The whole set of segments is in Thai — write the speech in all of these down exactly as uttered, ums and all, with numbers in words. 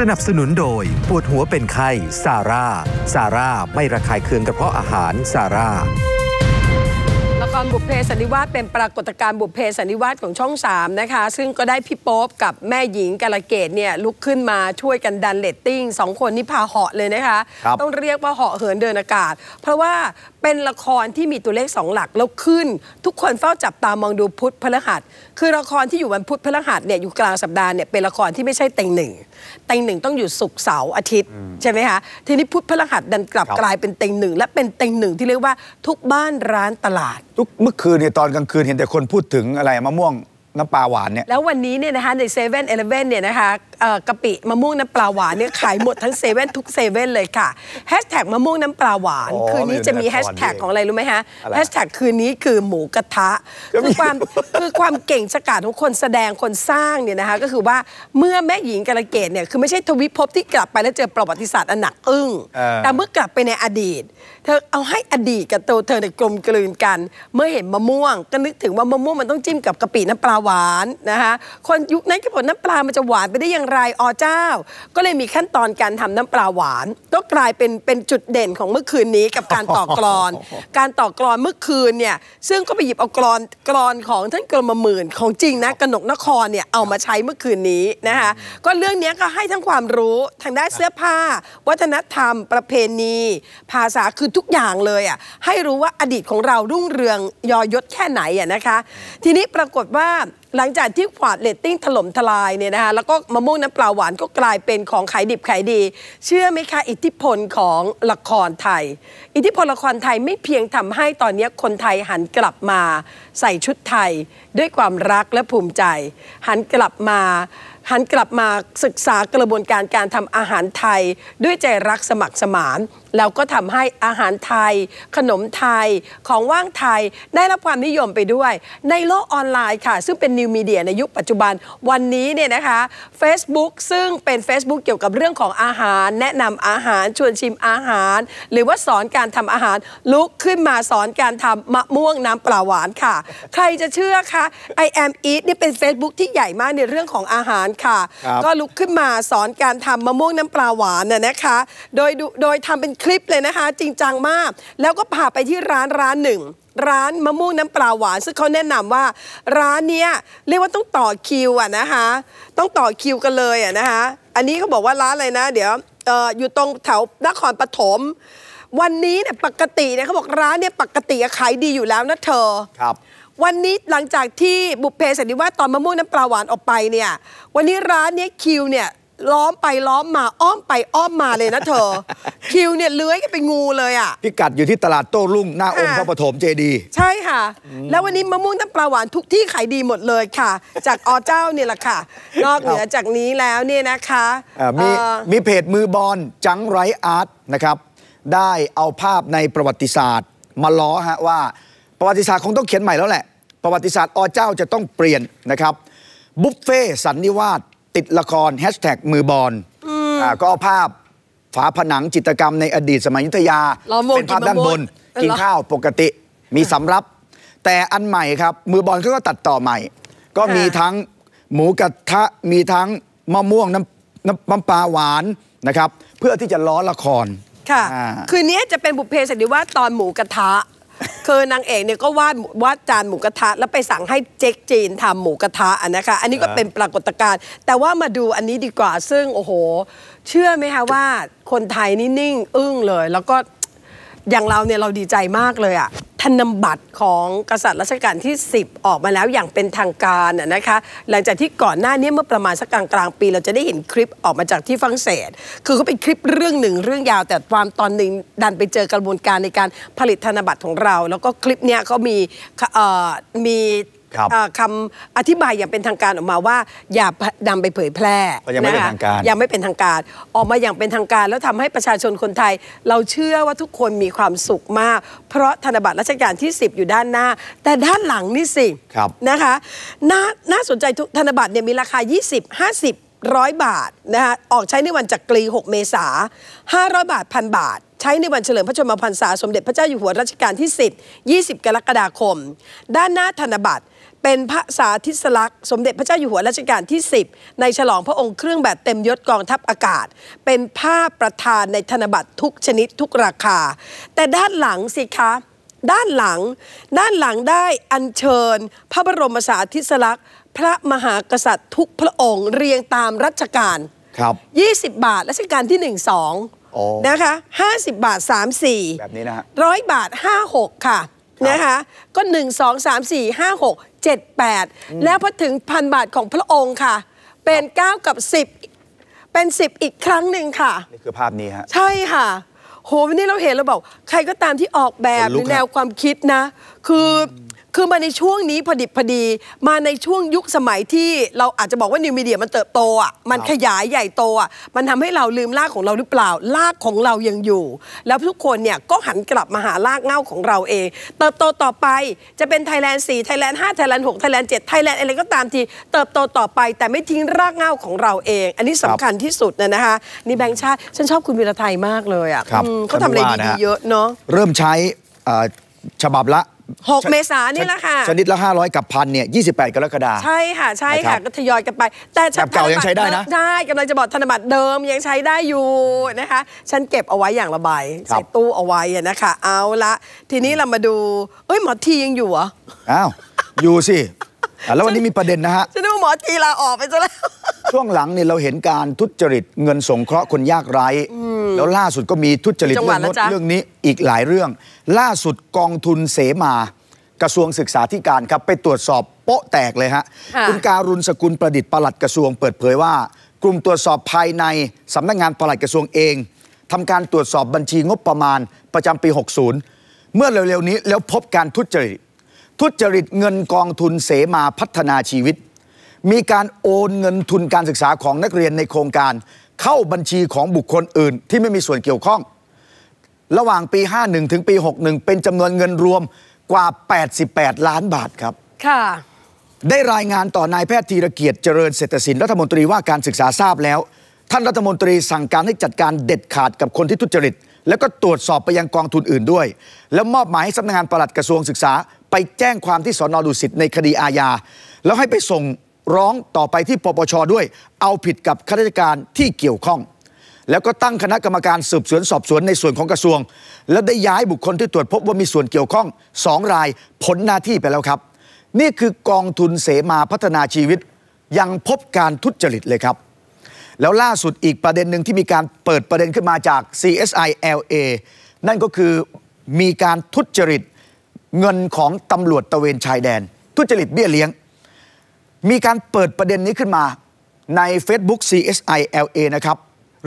สนับสนุนโดยปวดหัวเป็นไข้ซาร่าซาร่าไม่ระคายเคืองกระเพาะอาหารซาร่าละครบุพเพสันนิวาสเป็นปรากฏการณ์บุพเพสันนิวาสของช่องสามนะคะซึ่งก็ได้พี่โป๊ปกับแม่หญิงกาลเกตเนี่ยลุกขึ้นมาช่วยกันดันเรตติ้งสองคนนี่พาเหาะเลยนะคะต้องเรียกว่าเหาะเหินเดินอากาศเพราะว่าเป็นละครที่มีตัวเลขสองหลักแล้วขึ้นทุกคนเฝ้าจับตามองดูพุธพฤหัสคือละครที่อยู่วันพุธพฤหัสเนี่ยอยู่กลางสัปดาห์เนี่ยเป็นละครที่ไม่ใช่เต็งหนึ่งเต็งหนึ่งต้องอยู่ศุกร์เสาร์อาทิตย์ใช่ไหมคะทีนี้พุธพฤหัสดันกลับกลายเป็นเต็งหนึ่งและเป็นเต็งหนึ่งที่เรียกว่าทุกบ้านร้านตลาดทุกเมื่อคืนเนี่ยตอนกลางคืนเห็นแต่คนพูดถึงอะไรมะม่วงน้ำปลาหวานเนี่ยแล้ววันนี้เนี่ยนะคะในเซเว่นเอเลฟเว่นเนี่ยนะคะกะปิมะม่วงน้ำปลาหวานเนี่ยขายหมดทั้งเซเว่นทุกเซเว่นเลยค่ะแฮชแท็กมะม่วงน้ำปลาหวานคืนนี้จะมีแฮชแท็กของอะไรรู้ไหมฮะแฮชแท็กคืนนี้คือหมูกระทะคือความคือความเก่งฉกาจของคนแสดงคนสร้างเนี่ยนะคะก็คือว่าเมื่อแม่หญิงกาลเกตเนี่ยคือไม่ใช่ทวิภพที่กลับไปแล้วเจอประวัติศาสตร์อันหนักอึ้งแต่เมื่อกลับไปในอดีตเธอเอาให้อดีตกับตัวเธอเนี่ยกลมกลืนกันเมื่อเห็นมะม่วงก็นึกถึงว่ามะม่วงมันต้องจิ้มกับกะปิน้ำปลาหวานนะคะคนยุคนั้นก็บอกน้ำปลามันจะหวานไปได้อย่างไรอ๋อเจ้าก็เลยมีขั้นตอนการทำน้ำปลาหวานก็กลายเป็นเป็นจุดเด่นของเมื่อคืนนี้กับการต่อกลอนการต่อกลอนเมื่อคืนเนี่ยซึ่งก็ไปหยิบเอากลอนกลอนของท่านกรมหมื่นของจริงนะกนกนครเนี่ยเอามาใช้เมื่อคืนนี้นะคะก็เรื่องนี้ก็ให้ทั้งความรู้ทางด้านเสื้อผ้าวัฒนธรรมประเพณีภาษาคือทุกอย่างเลยอ่ะให้รู้ว่าอดีตของเรารุ่งเรืองยอยศแค่ไหนอ่ะนะคะทีนี้ปรากฏว่าหลังจากที่ขวาดเรตติ้งถล่มทลายเนี่ยนะคะแล้วก็มะม่วงน้ำปลาหวานก็กลายเป็นของขายดิบขายดีเชื่อไหมคะอิทธิพลของละครไทยอิทธิพลละครไทยไม่เพียงทำให้ตอนนี้คนไทยหันกลับมาใส่ชุดไทยด้วยความรักและภูมิใจหันกลับมาหันกลับมาศึกษากระบวนการการทำอาหารไทยด้วยใจรักสมัครสมานแล้วก็ทำให้อาหารไทยขนมไทยของว่างไทยได้รับความนิยมไปด้วยในโลกออนไลน์ค่ะซึ่งเป็นนิวมีเดียในยุคปัจจุบันวันนี้เนี่ยนะคะ Facebook ซึ่งเป็น Facebook เกี่ยวกับเรื่องของอาหารแนะนำอาหารชวนชิมอาหารหรือว่าสอนการทำอาหารลุกขึ้นมาสอนการทำมะม่วงน้ำปลาหวานค่ะใครจะเชื่อคะ I am eat นี่เป็น Facebook ที่ใหญ่มากในเรื่องของอาหารก็ลุกขึ้นมาสอนการทำมะม่วงน้ำปลาหวานน่ะนะคะโดยโดยทำเป็นคลิปเลยนะคะจริงจังมากแล้วก็พาไปที่ร้านร้านหนึ่งร้านมะม่วงน้ำปลาหวานซึ่งเขาแนะนำว่าร้านนี้เรียกว่าต้องต่อคิวอ่ะนะคะต้องต่อคิวกันเลยอ่ะนะคะอันนี้เขาบอกว่าร้านอะไรนะเดี๋ยว เอ่อ อยู่ตรงแถวนครปฐมวันนี้เนี่ยปกติเนี่ยเขาบอกร้านเนี่ยปกติขายดีอยู่แล้วนะเธอครับวันนี้หลังจากที่บุพเพสันนิวาสตอนมะม่วงน้ำปลาหวานออกไปเนี่ยวันนี้ร้านนี้คิวเนี่ยล้อมไปล้อมมาอ้อมไปอ้อมมาเลยนะเธอ คิวเนี่ยเลื้อยกันเป็นงูเลยอ่ะพิกัดอยู่ที่ตลาดโต้รุ่งหน้าองค์พระปฐมเจดีย์ใช่ค่ะแล้ววันนี้มะม่วงน้ำปลาหวานทุกที่ขายดีหมดเลยค่ะจากอเจ้าเนี่ยแหละค่ะนอกเหนือจากนี้แล้วเนี่ยนะคะมีมีเพจมือบอลจังไรอาร์ตนะครับได้เอาภาพในประวัติศาสตร์มาล้อฮะว่าประวัติศาสตร์คงต้องเขียนใหม่แล้วแหละประวัติศาสตร์อเจ้าจะต้องเปลี่ยนนะครับบุฟเฟ่สันนิวาสติดละครแฮชแท็กมือบอลก็เอาภาพฝาผนังจิตรกรรมในอดีตสมัยอยุธยาเป็นภาพด้านบนกินข้าวปกติมีสำรับแต่อันใหม่ครับมือบอลเขาก็ตัดต่อใหม่ก็มีทั้งหมูกระทะมีทั้งมะม่วงน้ำน้ำปลาหวานนะครับเพื่อที่จะล้อละครค่ะคืนนี้จะเป็นบุพเพสันนิวาสตอนหมูกระทะคือนางเอกเนี่ยก็วาดวาดจานหมูกระทะแล้วไปสั่งให้เจ๊กจีนทำหมูกระทะนะคะอันนี้ก็เป็นปรากฏการณ์แต่ว่ามาดูอันนี้ดีกว่าซึ่งโอ้โหเชื่อไหมคะว่าคนไทยนี่นิ่งอึ้งเลยแล้วก็อย่างเราเนี่ยเราดีใจมากเลยอะธนบัตรของกษัตริย์รัชกาลที่สิบออกมาแล้วอย่างเป็นทางการนะคะหลังจากที่ก่อนหน้านี้เมื่อประมาณสักกลางกลางปีเราจะได้เห็นคลิปออกมาจากที่ฝรั่งเศสคือเขาเป็นคลิปเรื่องหนึ่งเรื่องยาวแต่ความตอนหนึ่งดันไปเจอกระบวนการในการผลิตธนบัตรของเราแล้วก็คลิปเนี้ยเขามีมีคำอธิบายอย่างเป็นทางการออกมาว่าอย่านำไปเผยแพร่ยังไม่เป็นทางการยังไม่เป็นทางการออกมาอย่างเป็นทางการแล้วทำให้ประชาชนคนไทยเราเชื่อว่าทุกคนมีความสุขมากเพราะธนบัตรรัชกาลที่สิบอยู่ด้านหน้าแต่ด้านหลังนี่สินะคะน่าสนใจทุกธนบัตรเนี่ยมีราคา ยี่สิบ ห้าสิบ หนึ่งร้อยบาทนะคะออกใช้ในวันจักรีหกเมษายนห้าร้อยบาท หนึ่งพัน บาทใช้ในวันเฉลิมพระชนมพรรษาสมเด็จพระเจ้าอยู่หัวรัชกาลที่สิบ ยี่สิบกรกฎาคมด้านหน้าธนบัตรเป็นพระสาธิสลักษณ์สมเด็จพระเจ้าอยู่หัวรัชกาลที่สิบในฉลองพระองค์เครื่องแบบเต็มยศกองทัพอากาศเป็นภาพประธานในธนบัตรทุกชนิดทุกราคาแต่ด้านหลังสิคะด้านหลังด้านหลังได้อัญเชิญพระบรมสาธิสลักษณ์พระมหากษัตริย์ทุกพระองค์เรียงตามรัชกาลครับยี่สิบบาทรัชกาลที่หนึ่ง สองนะคะห้าสิบบาทสาม สี่แบบนี้นะฮะหนึ่งร้อยบาทห้า หกค่ะนะคะก็หนึ่ง สอง สาม สี่ ห้า หก เจ็ด แปดแล้วพอถึงพันบาทของพระองค์ค่ะเป็นเก้ากับสิบเป็นสิบอีกครั้งหนึ่งค่ะนี่คือภาพนี้ฮะใช่ค่ะโหวันนี้เราเห็นเราบอกใครก็ตามที่ออกแบบหรือแนวความคิดนะคือคือมาในช่วงนี้พอดิบพอดีมาในช่วงยุคสมัยที่เราอาจจะบอกว่านิวมีเดียมันเติบโตอ่ะมันขยายใหญ่โตอ่ะมันทำให้เราลืมรากของเราหรือเปล่ารากของเรายังอยู่แล้วทุกคนเนี่ยก็หันกลับมาหารากเหง้าของเราเองเติบโตต่อไปจะเป็นไทยแลนด์สี่ไทยแลนด์ห้าไทยแลนด์หกไทยแลนด์เจ็ดไทยแลนด์อะไรก็ตามทีเติบโตต่อไปแต่ไม่ทิ้งรากเหง้าของเราเองอันนี้สำคัญที่สุดนะนะคะนี่แบงค์ชาติฉันชอบคุณวีระไทยมากเลยอ่ะเขาทำอะไรดีๆเยอะเนาะเริ่มใช้ฉบับละหกเมษายนนี่แหละค่ะชนิดละห้าร้อยกับพันเนี่ยยี่สิบแปดกรกฎาคมใช่ค่ะใช่ค่ะก็ทยอยกันไปแต่เก่ายังใช้ได้นะใช่กำลังจะบอกธนบัตรเดิมยังใช้ได้อยู่นะคะฉันเก็บเอาไว้อย่างละใบใส่ตู้เอาไว้นะคะเอาละทีนี้เรามาดูเอ้ยหมอทียังอยู่เหรออ้าวอยู่สิแล้ววันนี้มีประเด็นนะฮะฉันดูหมอทีลาออกไปซะแล้วช่วงหลังเนี่ยเราเห็นการทุจริตเงินสงเคราะห์คนยากไร้แล้วล่าสุดก็มีทุจริตเรื่องโน้นเรื่องนี้อีกหลายเรื่องล่าสุดกองทุนเสมากระทรวงศึกษาธิการครับไปตรวจสอบโป๊ะแตกเลยฮะคุณการุณสกุลประดิษฐ์ปลัดกระทรวงเปิดเผยว่ากลุ่มตรวจสอบภายในสำนักงานปลัดกระทรวงเองทำการตรวจสอบบัญชีงบประมาณประจำปีหกสิบเมื่อเร็วๆนี้แล้วพบการทุจริตทุจริตเงินกองทุนเสมาพัฒนาชีวิตมีการโอนเงินทุนการศึกษาของนักเรียนในโครงการเข้าบัญชีของบุคคลอื่นที่ไม่มีส่วนเกี่ยวข้องระหว่างปีห้าสิบเอ็ดถึงปีหกสิบเอ็ดเป็นจำนวนเงินรวมกว่าแปดสิบแปดล้านบาทครับค่ะได้รายงานต่อนายแพทย์ธีรเกียรติเจริญเศรษฐศิลป์รัฐมนตรีว่าการศึกษาทราบแล้วท่านรัฐมนตรีสั่งการให้จัดการเด็ดขาดกับคนที่ทุจริตแล้วก็ตรวจสอบไปยังกองทุนอื่นด้วยแล้วมอบหมายให้สำนักงานปลัดกระทรวงศึกษาไปแจ้งความที่สน.ดุสิตในคดีอาญาแล้วให้ไปส่งร้องต่อไปที่ปปช.ด้วยเอาผิดกับข้าราชการที่เกี่ยวข้องแล้วก็ตั้งคณะกรรมการสืบสวนสอบสวนในส่วนของกระทรวงและได้ย้ายบุคคลที่ตรวจพบว่ามีส่วนเกี่ยวข้องสองรายพ้นหน้าที่ไปแล้วครับนี่คือกองทุนเสมาพัฒนาชีวิตยังพบการทุจริตเลยครับแล้วล่าสุดอีกประเด็นหนึ่งที่มีการเปิดประเด็นขึ้นมาจาก ซี เอส ไอ แอล เอ นั่นก็คือมีการทุจริตเงินของตำรวจตระเวนชายแดนทุจริตเบี้ยเลี้ยงมีการเปิดประเด็นนี้ขึ้นมาใน Facebook ซี เอส ไอ แอล เอ นะครับ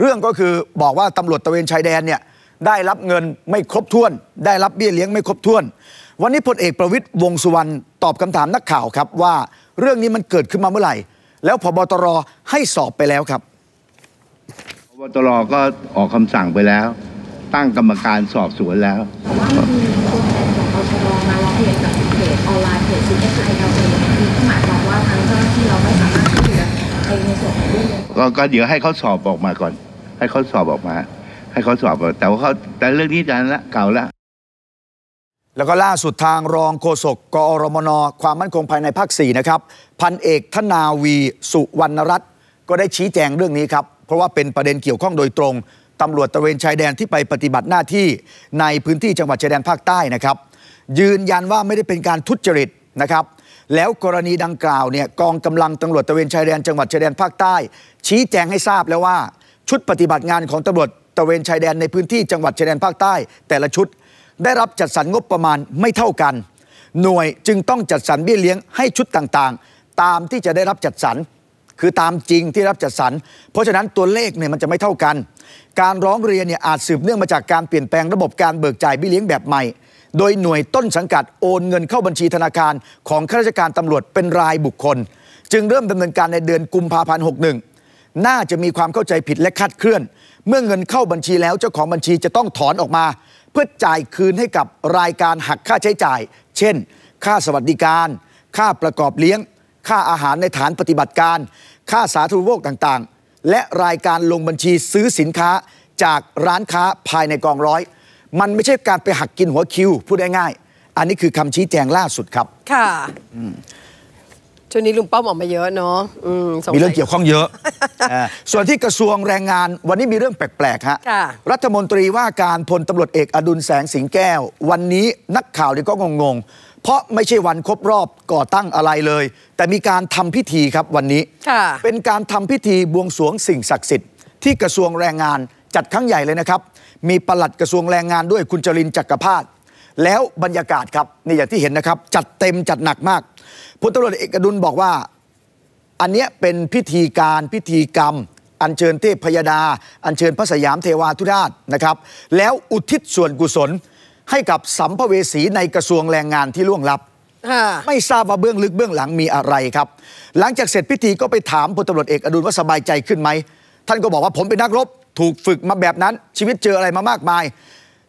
เรื่องก็คือบอกว่าตำรวจตระเวนชายแดนเนี่ยได้รับเงินไม่ครบถ้วนได้รับเบี้ยเลี้ยงไม่ครบถ้วนวันนี้พลเอกประวิตรวงษ์สุวรรณตอบคำถามนักข่าวครับว่าเรื่องนี้มันเกิดขึ้นมาเมื่อไหร่แล้วผบ.ตร.ให้สอบไปแล้วครับผบ.ตร.ก็ออกคำสั่งไปแล้วตั้งกรรมการสอบสวนแล้วก็เดี๋ยวให้เขาสอบออกมาก่อนให้เขาสอบออกมาให้เขาสอบแต่ว่าเขาแต่เรื่องนี้นานละเก่าละแล้วก็ล่าสุดทางรองโฆษกกอรมนความมั่นคงภายในภาคสี่นะครับพันเอกธนาวีสุวรรณรัตน์ก็ได้ชี้แจงเรื่องนี้ครับเพราะว่าเป็นประเด็นเกี่ยวข้องโดยตรงตำรวจตระเวนชายแดนที่ไปปฏิบัติหน้าที่ในพื้นที่จังหวัดชายแดนภาคใต้นะครับยืนยันว่าไม่ได้เป็นการทุจริตนะครับแล้วกรณีดังกล่าวเนี่ยกองกำลังตำรวจตระเวนชายแดนจังหวัดชายแดนภาคใต้ชี้แจงให้ทราบแล้วว่าชุดปฏิบัติงานของตำรวจตระเวนชายแดนในพื้นที่จังหวัดชายแดนภาคใต้แต่ละชุดได้รับจัดสรรงบประมาณไม่เท่ากันหน่วยจึงต้องจัดสรรเบี้ยเลี้ยงให้ชุดต่างๆตามที่จะได้รับจัดสรรคือตามจริงที่รับจัดสรรเพราะฉะนั้นตัวเลขเนี่ยมันจะไม่เท่ากันการร้องเรียนเนี่ยอาจสืบเนื่องมาจากการเปลี่ยนแปลงระบบการเบิกจ่ายเบี้ยเลี้ยงแบบใหม่โดยหน่วยต้นสังกัดโอนเงินเข้าบัญชีธนาคารของข้าราชการตำรวจเป็นรายบุคคลจึงเริ่มดำเนินการในเดือนกุมภาพันธ์ หกสิบเอ็ด น่าจะมีความเข้าใจผิดและคาดเคลื่อนเมื่อเงินเข้าบัญชีแล้วเจ้าของบัญชีจะต้องถอนออกมาเพื่อจ่ายคืนให้กับรายการหักค่าใช้จ่ายเช่นค่าสวัสดิการค่าประกอบเลี้ยงค่าอาหารในฐานปฏิบัติการค่าสาธารณูปโภคต่างๆ และรายการลงบัญชีซื้อสินค้าจากร้านค้าภายในกองร้อยมันไม่ใช่การไปหักกินหัวคิวพูดง่ายๆอันนี้คือคำชี้แจงล่าสุดครับค่ะช่วงนี้ลุงป้อมออกมาเยอะเนาะมีเรื่องเกี่ยวข้องเยอะ ส่วนที่กระทรวงแรงงานวันนี้มีเรื่องแปลกๆฮะรัฐมนตรีว่าการพลตำรวจเอกอดุลแสงสิงแก้ววันนี้นักข่าวเลยก็งงๆเพราะไม่ใช่วันครบรอบก่อตั้งอะไรเลยแต่มีการทำพิธีครับวันนี้เป็นการทำพิธีบวงสรวงสิ่งศักดิ์สิทธิ์ที่กระทรวงแรงงานจัดครั้งใหญ่เลยนะครับมีปลัดกระทรวงแรงงานด้วยคุณจรินจักรพาสแล้วบรรยากาศครับนี่อย่างที่เห็นนะครับจัดเต็มจัดหนักมากพลตำรวจเอกอดุลบอกว่าอันเนี้ยเป็นพิธีการพิธีกรรมอัญเชิญเทพพยดาอัญเชิญพระสยามเทวาธิราชนะครับแล้วอุทิศส่วนกุศลให้กับสัมภเวสีในกระทรวงแรงงานที่ล่วงลับไม่ทราบว่าเบื้องลึกเบื้องหลังมีอะไรครับหลังจากเสร็จพิธีก็ไปถามพลตำรวจเอกอดุลว่าสบายใจขึ้นไหมท่านก็บอกว่าผมเป็นนักรบถูกฝึกมาแบบนั้นชีวิตเจออะไรมามากมาย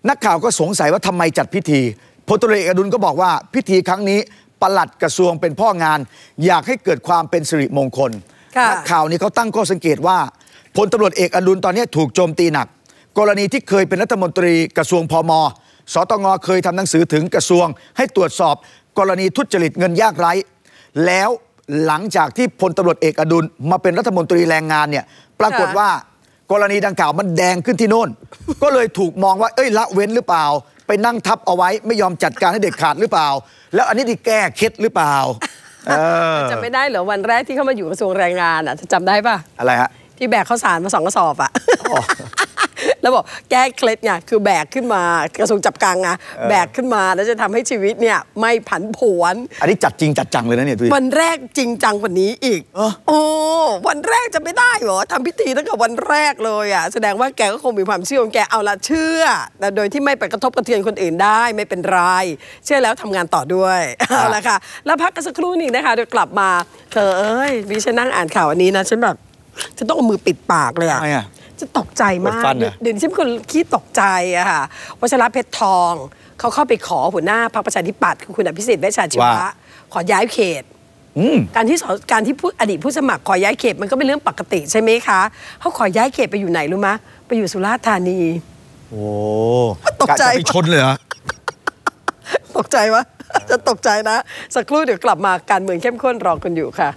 นักข่าวก็สงสัยว่าทำไมจัดพิธีพลตำรวจเอกอดุลก็บอกว่าพิธีครั้งนี้ปลัดกระทรวงเป็นพ่องานอยากให้เกิดความเป็นสิริมงคลนักข่าวนี้เขาตั้งข้อสังเกตว่าพลตำรวจเอกอดุลตอนนี้ถูกโจมตีหนักกรณีที่เคยเป็นรัฐมนตรีกระทรวงพม.สตง.เคยทำหนังสือถึงกระทรวงให้ตรวจสอบกรณีทุจริตเงินยากไร้แล้วหลังจากที่พลตำรวจเอกอดุลมาเป็นรัฐมนตรีแรงงานเนี่ยปรากฏว่ากรณีดังกล่าวมันแดงขึ้นที่โน่น ก็เลยถูกมองว่าเอ้ยละเว้นหรือเปล่าไปนั่งทับเอาไว้ไม่ยอมจัดการให้เด็ดขาดหรือเปล่าแล้วอันนี้ที่แก้เคล็ดหรือเปล่า จะไม่ได้เหรอวันแรกที่เข้ามาอยู่กระทรวงแรงงานอ่ะจำได้ป่ะอะไรฮะที่แบกข้าวสารมาสองกระสอบอ่ะ แล้วบอกแก้เคล็ดเนี่ยคือแบกขึ้นมากระทรวงจับกลางนะแบกขึ้นมาแล้วจะทำให้ชีวิตเนี่ยไม่ผันผวนอันนี้จัดจริงจัดจังเลยนะเนี่ยวันแรกจริงจังกว่านี้อีกโอ้วันแรกจะไม่ได้เหรอทำพิธีตั้งแต่วันแรกเลยอ่ะแสดงว่าแกก็คงมีความเชื่อของแกเอาละเชื่อแต่โดยที่ไม่ไปกระทบกระเทือนคนอื่นได้ไม่เป็นไรเชื่อแล้วทำงานต่อด้วยเอาละค่ะแล้วพักกันสักครู่หนึ่งนะคะเดี๋ยวกลับมาเธอเอ้ยดิฉันนั่งอ่านข่าวอันนี้นะฉันแบบจะต้องเอามือปิดปากเลยอ่ะจะตกใจมากเดี๋ยวฉันเป็นคนขี้ตกใจอะค่ะวชระเพชรทองเขาเข้าไปขอหัวหน้าพรรคประชาธิปัตย์คือคุณอภิสิทธิ์เวชชาชีวะขอย้ายเขตการที่การที่อดีตผู้สมัครขอย้ายเขตมันก็เป็นเรื่องปกติใช่ไหมคะเขาขอย้ายเขตไปอยู่ไหนรู้ไหมไปอยู่สุราษฎร์ธานีโอ้ตกใจไปชนเลยเหรอตกใจวะจะตกใจนะสักครู่เดี๋ยวกลับมาการเมืองเข้มข้นรอกันอยู่ค่ะ